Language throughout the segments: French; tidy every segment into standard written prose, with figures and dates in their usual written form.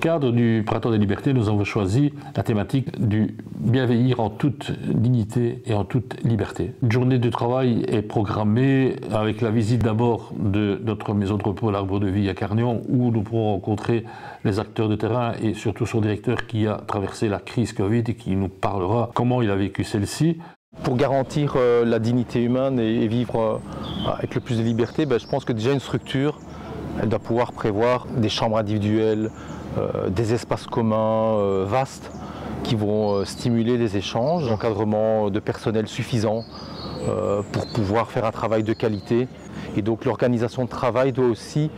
cadre du Printemps des Libertés, nous avons choisi la thématique du bienveillir en toute dignité et en toute liberté. Une journée de travail est programmée avec la visite d'abord de notre maison de repos, l'arbre de vie à Quaregnon, où nous pourrons rencontrer les acteurs de terrain et surtout son directeur qui a traversé la crise Covid et qui nous parlera comment il a vécu celle-ci. Pour garantir la dignité humaine et vivre avec le plus de liberté, je pense que déjà une structure, elle doit pouvoir prévoir des chambres individuelles, des espaces communs vastes qui vont stimuler les échanges, l'encadrement de personnel suffisant pour pouvoir faire un travail de qualité. Et donc l'organisation de travail doit aussi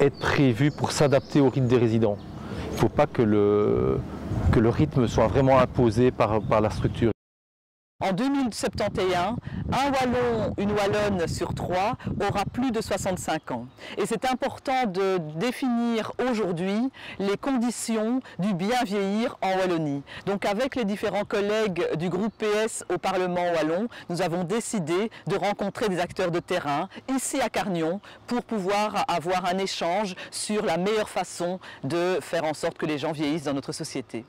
être prévue pour s'adapter au rythme des résidents. Il ne faut pas que le rythme soit vraiment imposé par la structure. En 2071, un Wallon, une Wallonne sur trois aura plus de 65 ans. Et c'est important de définir aujourd'hui les conditions du bien vieillir en Wallonie. Donc avec les différents collègues du groupe PS au Parlement Wallon, nous avons décidé de rencontrer des acteurs de terrain ici à Quaregnon pour pouvoir avoir un échange sur la meilleure façon de faire en sorte que les gens vieillissent dans notre société.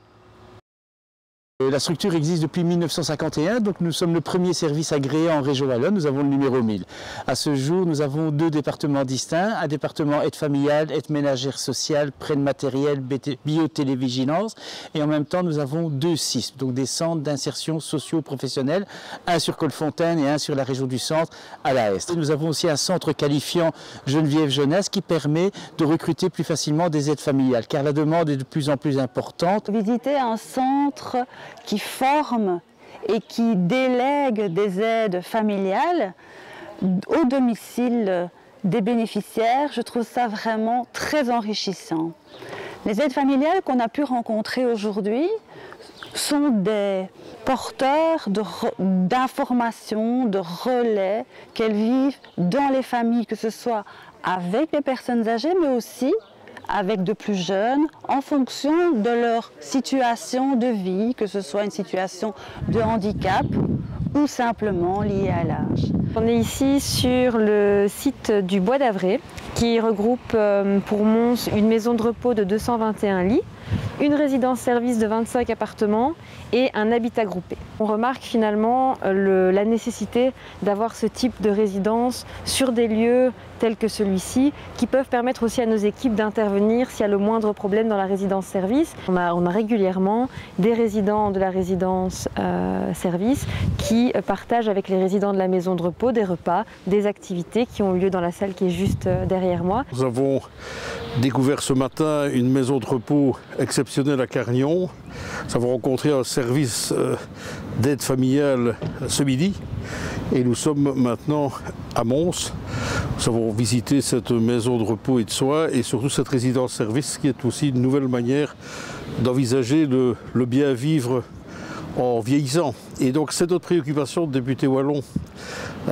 La structure existe depuis 1951, donc nous sommes le premier service agréé en région Wallonne, nous avons le numéro 1000. À ce jour, nous avons deux départements distincts, un département aide familiale, aide ménagère sociale, prêt de matériel, biotélévigilance, et en même temps nous avons deux CISP, donc des centres d'insertion socio-professionnelle, un sur Colfontaine et un sur la région du centre à la Est. Nous avons aussi un centre qualifiant Geneviève Jeunesse qui permet de recruter plus facilement des aides familiales, car la demande est de plus en plus importante. Visiter un centre qui forment et qui délèguent des aides familiales au domicile des bénéficiaires, je trouve ça vraiment très enrichissant. Les aides familiales qu'on a pu rencontrer aujourd'hui sont des porteurs d'informations, de relais qu'elles vivent dans les familles, que ce soit avec les personnes âgées, mais aussi avec de plus jeunes, en fonction de leur situation de vie, que ce soit une situation de handicap ou simplement liée à l'âge. On est ici sur le site du Bois d'Havré, qui regroupe pour Mons une maison de repos de 221 lits, une résidence-service de 25 appartements et un habitat groupé. On remarque finalement la nécessité d'avoir ce type de résidence sur des lieux tels que celui-ci, qui peuvent permettre aussi à nos équipes d'intervenir s'il y a le moindre problème dans la résidence-service. On a régulièrement des résidents de la résidence-service qui partagent avec les résidents de la maison de repos des repas, des activités qui ont lieu dans la salle qui est juste derrière moi. Nous avons découvert ce matin une maison de repos exceptionnelle à Quaregnon. Nous avons rencontré un service d'aide familiale ce midi et nous sommes maintenant à Mons. Nous avons visité cette maison de repos et de soins et surtout cette résidence-service qui est aussi une nouvelle manière d'envisager le bien vivre en vieillissant. Et donc c'est notre préoccupation de député Wallon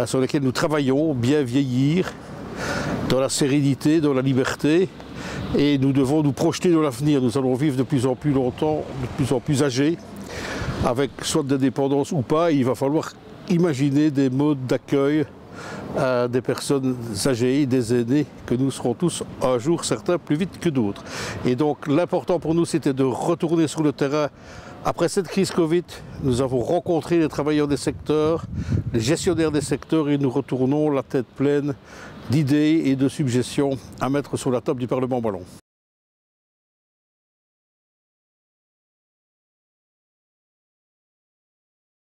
sur laquelle nous travaillons, bien vieillir dans la sérénité, dans la liberté. Et nous devons nous projeter dans l'avenir. Nous allons vivre de plus en plus longtemps, de plus en plus âgés, avec soit de la dépendance ou pas. Il va falloir imaginer des modes d'accueil à des personnes âgées, des aînés, que nous serons tous un jour, certains plus vite que d'autres. Et donc l'important pour nous, c'était de retourner sur le terrain. Après cette crise Covid, nous avons rencontré les travailleurs des secteurs, les gestionnaires des secteurs, et nous retournons la tête pleine d'idées et de suggestions à mettre sur la table du Parlement Wallon.